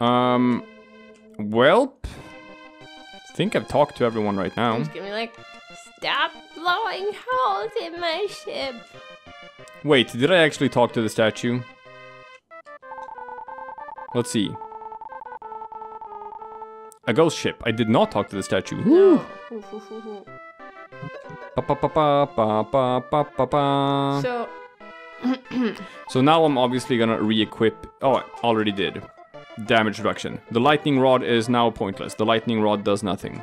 Welp. I think I've talked to everyone right now. Just gonna be like, stop blowing holes in my ship. Wait, did I actually talk to the statue? Let's see. A ghost ship. I did not talk to the statue. No. So so now I'm obviously gonna re-equip. Oh, I already did. Damage reduction. The lightning rod is now pointless. The lightning rod does nothing.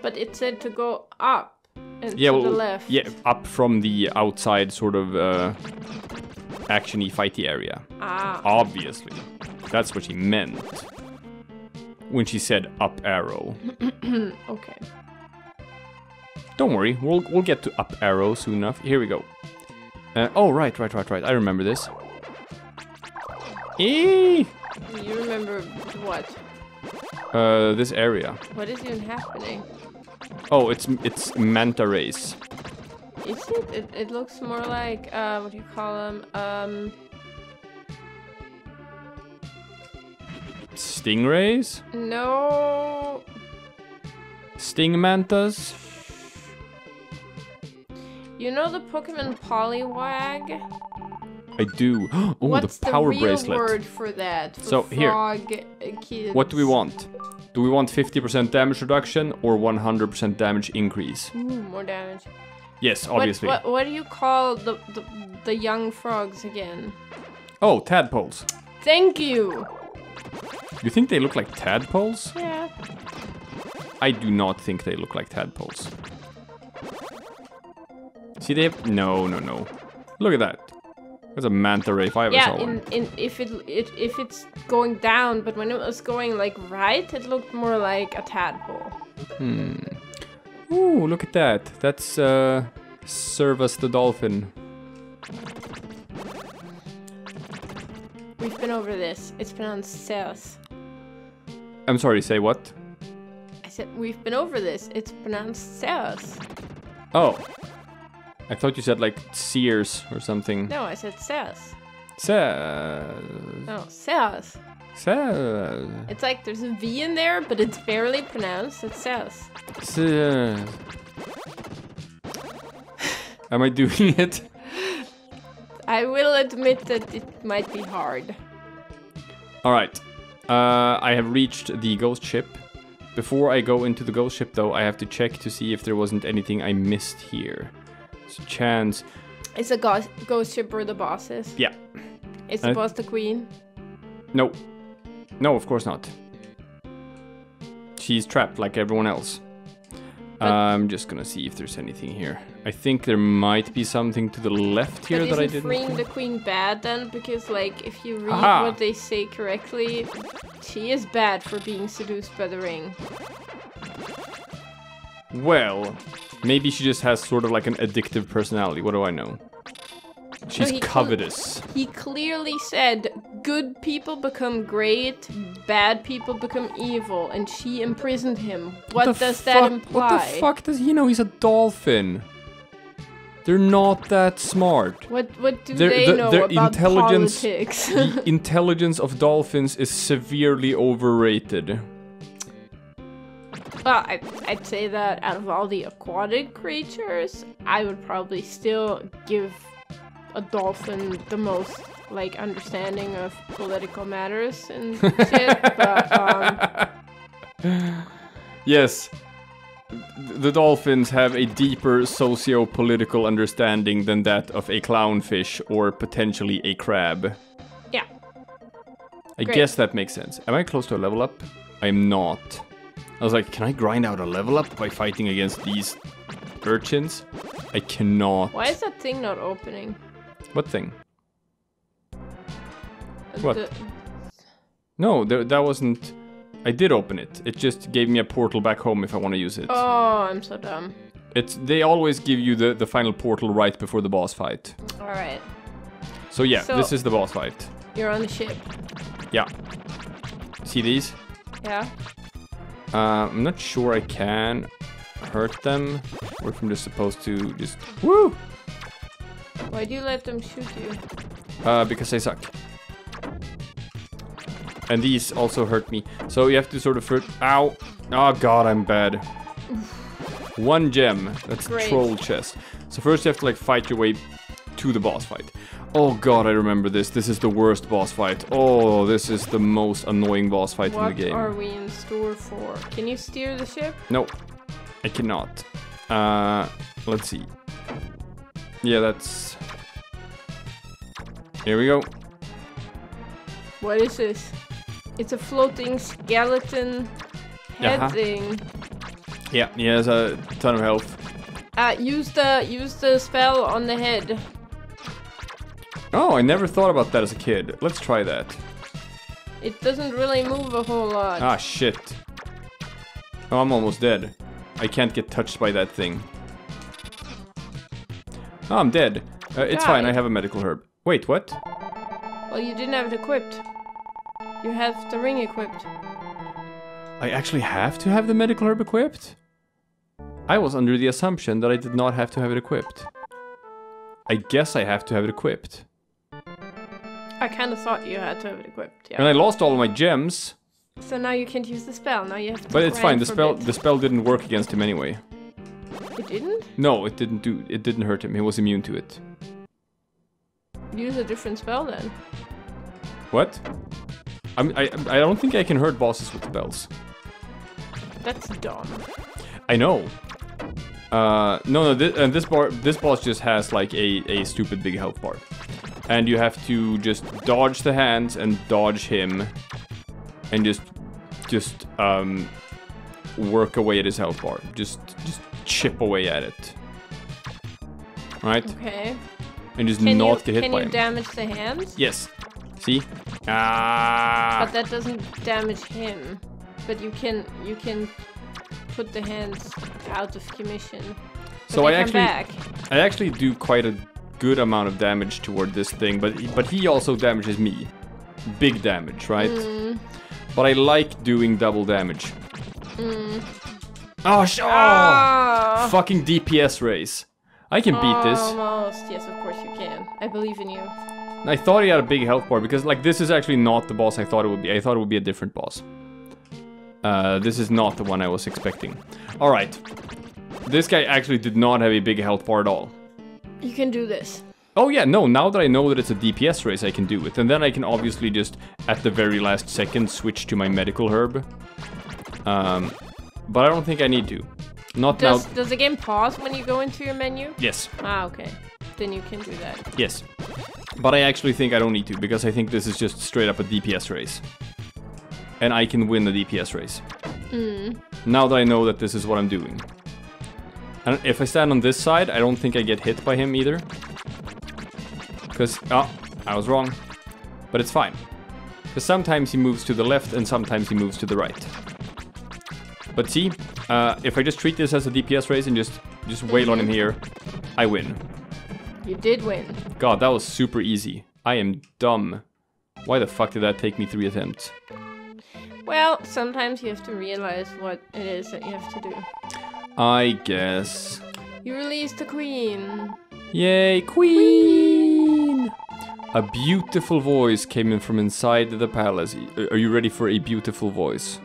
But it said to go up and yeah, to the left. Yeah, up from the outside sort of action-y, fighty area. Ah. Obviously. That's what she meant when she said up arrow. Okay. Don't worry, we'll get to up arrow soon enough. Here we go. Oh, right. I remember this. Eee! You remember what? This area. What is even happening? Oh, it's manta rays. Is it? It looks more like, what do you call them? Stingrays? No. Sting mantas? You know the Pokemon Polywag? I do. Oh, what's the power bracelet. What's the real word for that? For so frog here, kids. What do we want? Do we want 50% damage reduction or 100% damage increase? Ooh, more damage. Yes, obviously. What do you call the young frogs again? Oh, tadpoles. Thank you. You think they look like tadpoles? Yeah. I do not think they look like tadpoles. See, they have... No. Look at that. There's a manta ray if I ever saw one. Yeah, if it's going down, but when it was going, like, right, it looked more like a tadpole. Hmm. Ooh, look at that. That's, Servus the dolphin. We've been over this. It's pronounced Servus. I'm sorry, say what? I said, we've been over this. It's pronounced Servus. Oh. I thought you said like Sears or something. No, I said Sears. Sears. No, Sears. Sears. It's like there's a V in there, but it's barely pronounced. It's Sears. Sears. Am I doing it? I will admit that it might be hard. All right. I have reached the ghost ship. Before I go into the ghost ship, though, I have to check to see if there wasn't anything I missed here. Chance. It's a ghost ship where the boss is. Yeah. Is the boss the queen? No. No, of course not. She's trapped like everyone else. I'm just gonna see if there's anything here. I think there might be something to the left here that I didn't. Freeing the queen bad then? Because like if you read what they say correctly, she is bad for being seduced by the ring. Well, maybe she just has sort of like an addictive personality. What do I know? She's covetous. He clearly said, good people become great, bad people become evil, and she imprisoned him. What does that imply? What the fuck does he know? He's a dolphin. They're not that smart. What do they know about politics? The intelligence of dolphins is severely overrated. Well, I'd say that out of all the aquatic creatures, I would probably still give a dolphin the most, like, understanding of political matters and shit, but, Yes, the dolphins have a deeper socio-political understanding than that of a clownfish or potentially a crab. Yeah. I guess that makes sense. Am I close to a level up? I'm not. I was like, can I grind out a level up by fighting against these urchins? I cannot. Why is that thing not opening? What thing? What? No, that wasn't... I did open it. It just gave me a portal back home if I want to use it. Oh, I'm so dumb. They always give you the final portal right before the boss fight. Alright. So yeah, so this is the boss fight. You're on the ship. Yeah. See these? Yeah. I'm not sure I can hurt them, or if I'm just supposed to just... Woo! Why do you let them shoot you? Because they suck. And these also hurt me. So you have to sort of hurt. Ow. Oh god, I'm bad. One gem. That's a troll chest. So first you have to like fight your way to the boss fight. Oh god, I remember this. This is the worst boss fight. Oh, this is the most annoying boss fight in the game. What are we in store for? Can you steer the ship? No, I cannot. Let's see. Yeah, that's... Here we go. What is this? It's a floating skeleton head thing. Yeah, he has a ton of health. Use the spell on the head. Oh, I never thought about that as a kid. Let's try that. It doesn't really move a whole lot. Ah, shit. Oh, I'm almost dead. I can't get touched by that thing. Oh, I'm dead. It's fine, I have a medical herb. Wait, what? Well, you didn't have it equipped. You have the ring equipped. I actually have to have the medical herb equipped? I was under the assumption that I did not have to have it equipped. I guess I have to have it equipped. I kind of thought you had to have it equipped, yeah. And I lost all my gems. So now you can't use the spell, now you have to... But it's fine, the spell didn't work against him anyway. It didn't? No, it didn't it didn't hurt him, he was immune to it. Use a different spell then. What? I don't think I can hurt bosses with spells. That's dumb. I know. This boss just has like a stupid big health bar. And you have to just dodge the hands and dodge him. And just work away at his health bar. Just chip away at it. Right? Okay. And just not get hit by him. Can you damage the hands? Yes. See? Ah. But that doesn't damage him. But you can put the hands out of commission. So I actually do quite a good amount of damage toward this thing, but he also damages me. Big damage, right? Mm. But I like doing double damage. Mm. Oh, fucking DPS race. I can beat this. Almost, yes, of course you can. I believe in you. I thought he had a big health bar because, like, this is actually not the boss I thought it would be. I thought it would be a different boss. This is not the one I was expecting. All right. This guy actually did not have a big health bar at all. You can do this. Oh, yeah, no, now that I know that it's a DPS race, I can do it. And then I can obviously just, at the very last second, switch to my medical herb. But I don't think I need to. Does the game pause when you go into your menu? Yes. Ah, okay. Then you can do that. Yes. But I actually think I don't need to, because I think this is just straight up a DPS race. And I can win the DPS race. Mm. Now that I know that this is what I'm doing. And if I stand on this side, I don't think I get hit by him either. Because, oh, I was wrong. But it's fine. Because sometimes he moves to the left and sometimes he moves to the right. But see, if I just treat this as a DPS race and just wail on him here, I win. You did win. God, that was super easy. I am dumb. Why the fuck did that take me 3 attempts? Well, sometimes you have to realize what it is that you have to do. I guess. You released the queen. Yay, queen! A beautiful voice came in from inside the palace. Are you ready for a beautiful voice?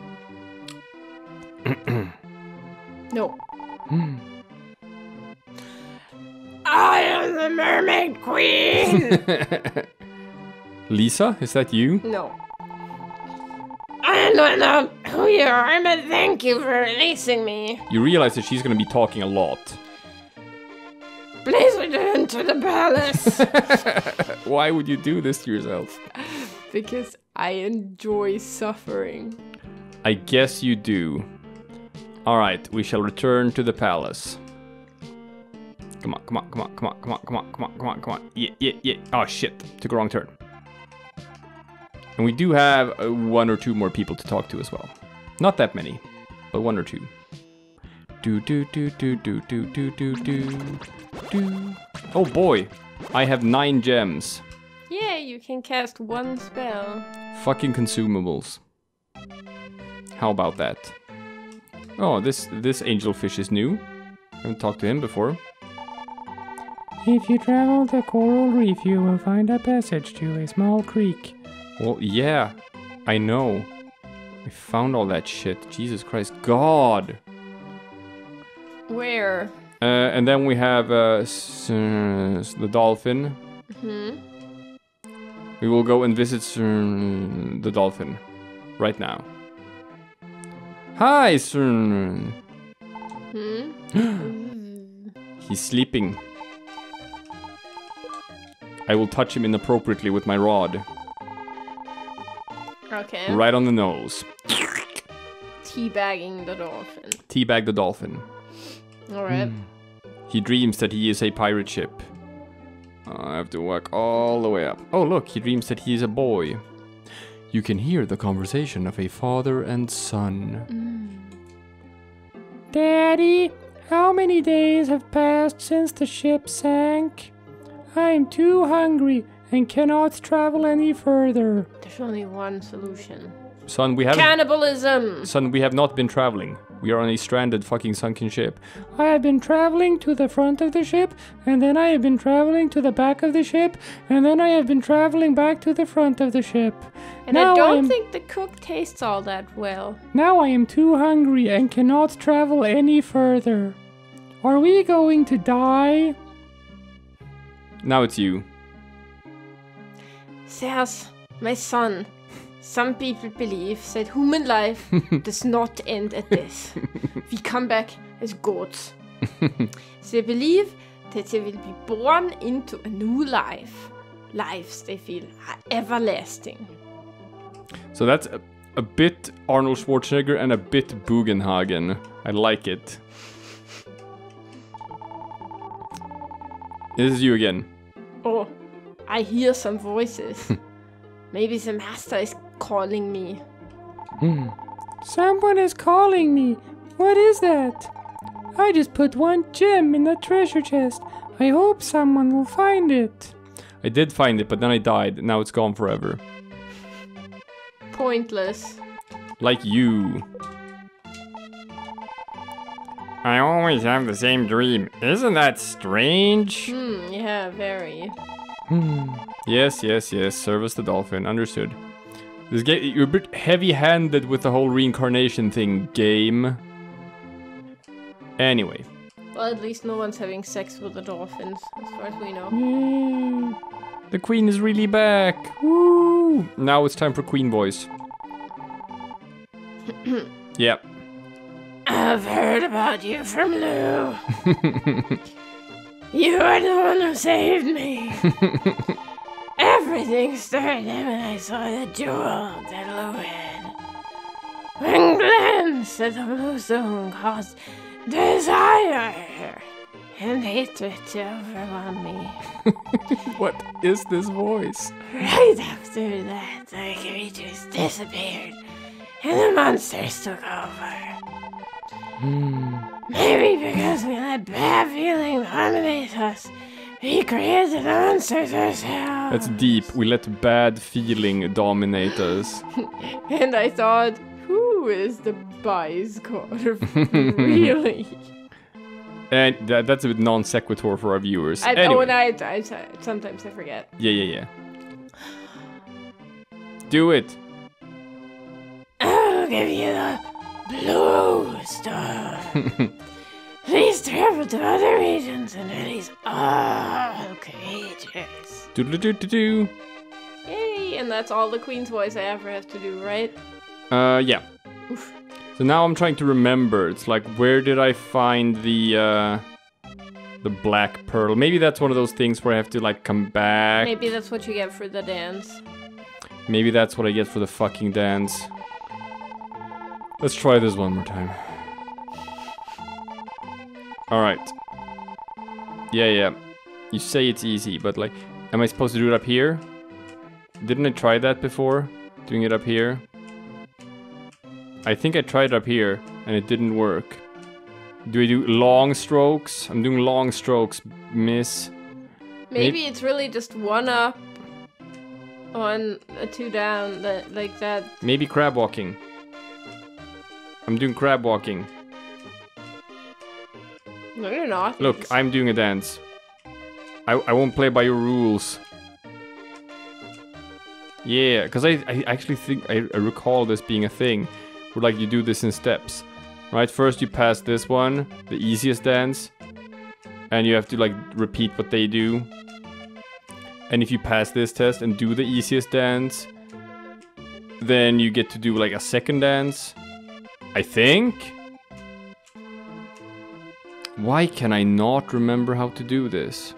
No. I am the mermaid queen! Lisa, is that you? No. I don't know who you are, but thank you for releasing me. You realize that she's going to be talking a lot. Please return to the palace. Why would you do this to yourself? Because I enjoy suffering. I guess you do. Alright, we shall return to the palace. Come on, come on, come on, come on, come on, come on, come on, come on, come on. Yeah, yeah, yeah. Oh shit, took a wrong turn. And we do have 1 or 2 more people to talk to as well. Not that many, but 1 or 2. Do do do do do do do do do do. Oh boy, I have 9 gems. Yeah, you can cast 1 spell. Fucking consumables. How about that? Oh, this angelfish is new. I haven't talked to him before. If you travel the coral reef, you will find a passage to a small creek. Well, yeah. I know. I found all that shit. Jesus Christ. God! Where? And then we have the dolphin. Mm-hmm. We will go and visit the dolphin. Right now. Hi, sir. Hmm? He's sleeping. I will touch him inappropriately with my rod. Okay. Right on the nose. Teabagging the dolphin. Teabag the dolphin. Alright. Mm. He dreams that he is a pirate ship. I have to walk all the way up. Oh, look, he dreams that he is a boy. You can hear the conversation of a father and son. Mm. Daddy, how many days have passed since the ship sank? I am too hungry and cannot travel any further. There's only one solution. Son, we have cannibalism! Son, we have not been traveling. We are on a stranded fucking sunken ship. I have been traveling to the front of the ship, and then I have been traveling to the back of the ship, and then I have been traveling back to the front of the ship. And now I don't think the cook tastes all that well. Now I am too hungry and cannot travel any further. Are we going to die? Now it's you. Servus, my son. Some people believe that human life does not end at death. We come back as gods. They believe that they will be born into a new life. Lives they feel are everlasting. So that's a bit Arnold Schwarzenegger and a bit Bugenhagen. I like it. This is you again. Oh, I hear some voices. Maybe the master is calling me. Someone is calling me. What is that? I just put one gem in the treasure chest. I hope someone will find it. I did find it, but then I died. Now it's gone forever. Pointless. Like you. I always have the same dream. Isn't that strange? Yeah, very. Yes, yes, yes. Servus the dolphin. Understood. This game, you're a bit heavy-handed with the whole reincarnation thing, game. Anyway. Well, at least no one's having sex with the dolphins, as far as we know. Yay. The queen is really back. Woo! Now it's time for queen voice. Yep. I've heard about you from Lou. You are the one who saved me. Everything started when I saw the jewel that Lou had. One glance at the blue stone caused desire and hatred to overwhelm me. What is this voice? Right after that, the creatures disappeared and the monsters took over. Maybe because we let bad feeling dominate us, we created monsters ourselves. That's deep. We let bad feeling dominate us. And I thought, who is the Biscorp? Really? And that's a bit non sequitur for our viewers. Anyway. Oh, and I sometimes I forget. Yeah. Do it. I'll give you the blue stone. Please travel to other regions and release all creatures. Do do do do do. Yay! And that's all the queen's voice I ever have to do, right? Yeah. Oof. So now I'm trying to remember. It's like, where did I find the black pearl? Maybe that's one of those things where I have to like come back. Maybe that's what you get for the dance. Maybe that's what I get for the fucking dance. Let's try this one more time. Alright. Yeah. You say it's easy, but like, am I supposed to do it up here? Didn't I try that before? Doing it up here? I think I tried up here, and it didn't work. Do I do long strokes? I'm doing long strokes, miss. Maybe it's really just one up on a two down, like that. Maybe crab walking. I'm doing crab walking. No, you're not. Look, I'm doing a dance. I won't play by your rules. Yeah, because I actually think I recall this being a thing where like you do this in steps, right? First you pass this one, the easiest dance, and you have to like repeat what they do. And if you pass this test and do the easiest dance, then you get to do like a second dance, I think. Why can I not remember how to do this?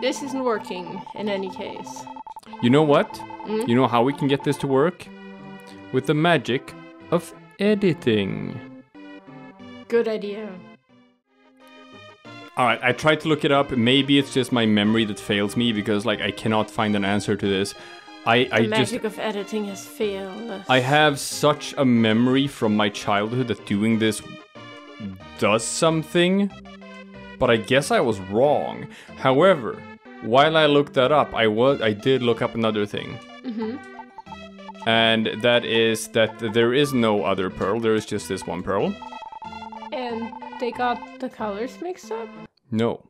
This isn't working in any case. You know what? Mm? You know how we can get this to work? With the magic of editing. Good idea. Alright, I tried to look it up. Maybe it's just my memory that fails me because like I cannot find an answer to this. The magic of editing has failed us. I have such a memory from my childhood that doing this does something, but I guess I was wrong. However, while I looked that up, I did look up another thing. Mm-hmm. And that is that there is no other pearl, there is just this one pearl. And they got the colors mixed up? No.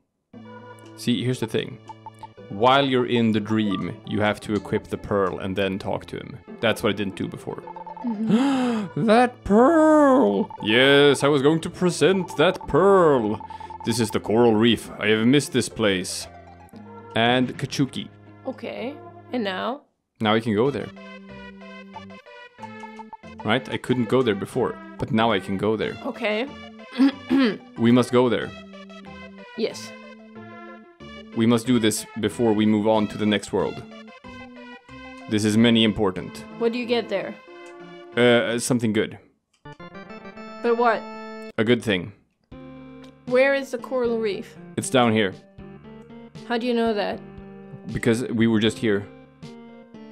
See, here's the thing. While you're in the dream, you have to equip the pearl and then talk to him. That's what I didn't do before. Mm-hmm. That pearl! Yes, I was going to present that pearl. This is the coral reef. I have missed this place. And Kachuki. Okay, and now? Now I can go there. Right? I couldn't go there before, but now I can go there. Okay. We must go there. Yes. We must do this before we move on to the next world. This is many important. What do you get there? Something good. But what? A good thing. Where is the coral reef? It's down here. How do you know that? Because we were just here.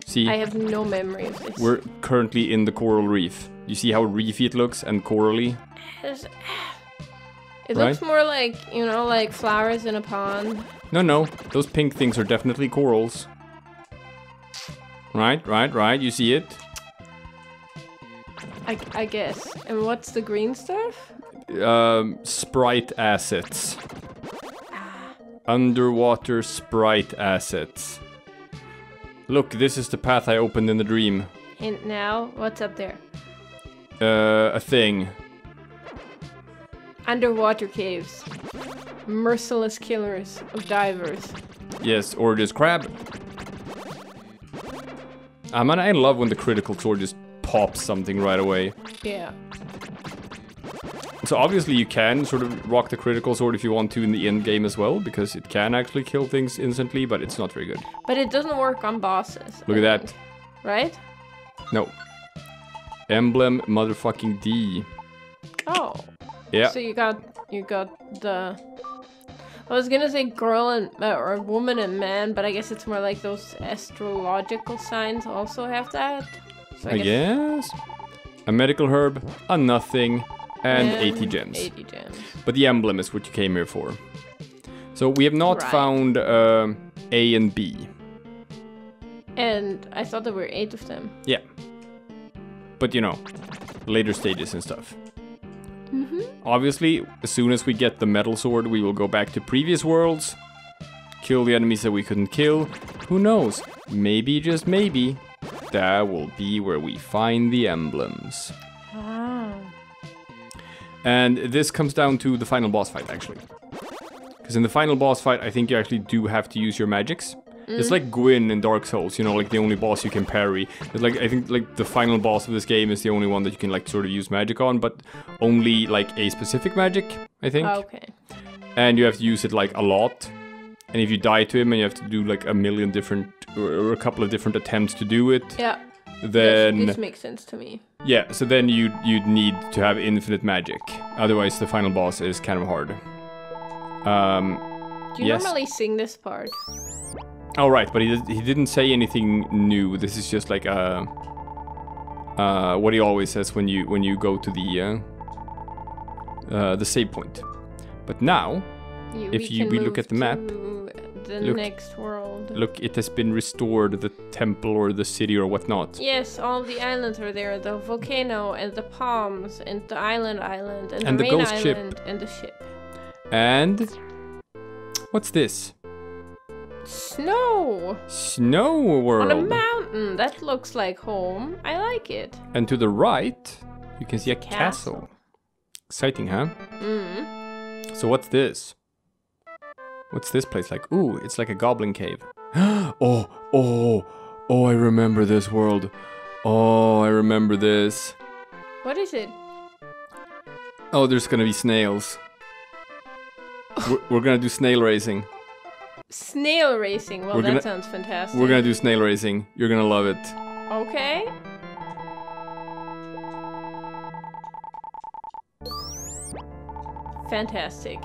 See? I have no memory of this. We're currently in the coral reef. You see how reefy it looks and corally? It looks more like, you know, like flowers in a pond. No, those pink things are definitely corals. Right, you see it? I guess. And what's the green stuff? Sprite assets. Underwater sprite assets. Look, this is the path I opened in the dream. And now, what's up there? A thing. Underwater caves. Merciless killers of divers. Yes, or just crab. Man, I love when the critical score just pops something right away. Yeah. So obviously you can sort of rock the critical sword if you want to in the end game as well, because it can actually kill things instantly, but it's not very good. But it doesn't work on bosses. Look at that. Right? No. Emblem motherfucking D. Oh. Yeah. So you got the... I was gonna say girl and or woman and man, but I guess it's more like those astrological signs also have that. So I guess a medical herb, a nothing, and 80 gems. 80 gems. But the emblem is what you came here for. So we have not found A and B. And I thought there were 8 of them. Yeah. But you know, later stages and stuff. Mm-hmm. Obviously, as soon as we get the metal sword, we will go back to previous worlds, kill the enemies that we couldn't kill. Who knows? Maybe, just maybe, that will be where we find the emblems. Ah. And this comes down to the final boss fight, actually. Because in the final boss fight, I think you actually do have to use your magics. Mm. It's like Gwyn in Dark Souls, you know, like the only boss you can parry. It's like, I think like the final boss of this game is the only one that you can like sort of use magic on, but only like a specific magic, I think. Okay. And you have to use it like a lot. And if you die to him and you have to do like a million different, or a couple of different attempts to do it. Yeah. Then... This makes sense to me. Yeah, so then you'd need to have infinite magic. Otherwise the final boss is kind of hard. Do you normally sing this part? Oh, right, but he didn't say anything new. This is just like what he always says when you go to the save point. But now, if we look at the map, next world. Look, it has been restored, the temple or the city or whatnot. Yes, all the islands are there: the volcano and the palms and the island and the ghost island ship and the ship. And what's this? Snow! Snow world! On a mountain! That looks like home. I like it. And to the right, you can see a castle. Exciting, huh? Mm. So what's this? What's this place like? Ooh, it's like a goblin cave. Oh, oh, oh, I remember this world. Oh, I remember this. What is it? Oh, there's gonna be snails. We're gonna do snail racing. Snail racing? Well, that sounds fantastic. We're gonna do snail racing. You're gonna love it. Okay. Fantastic.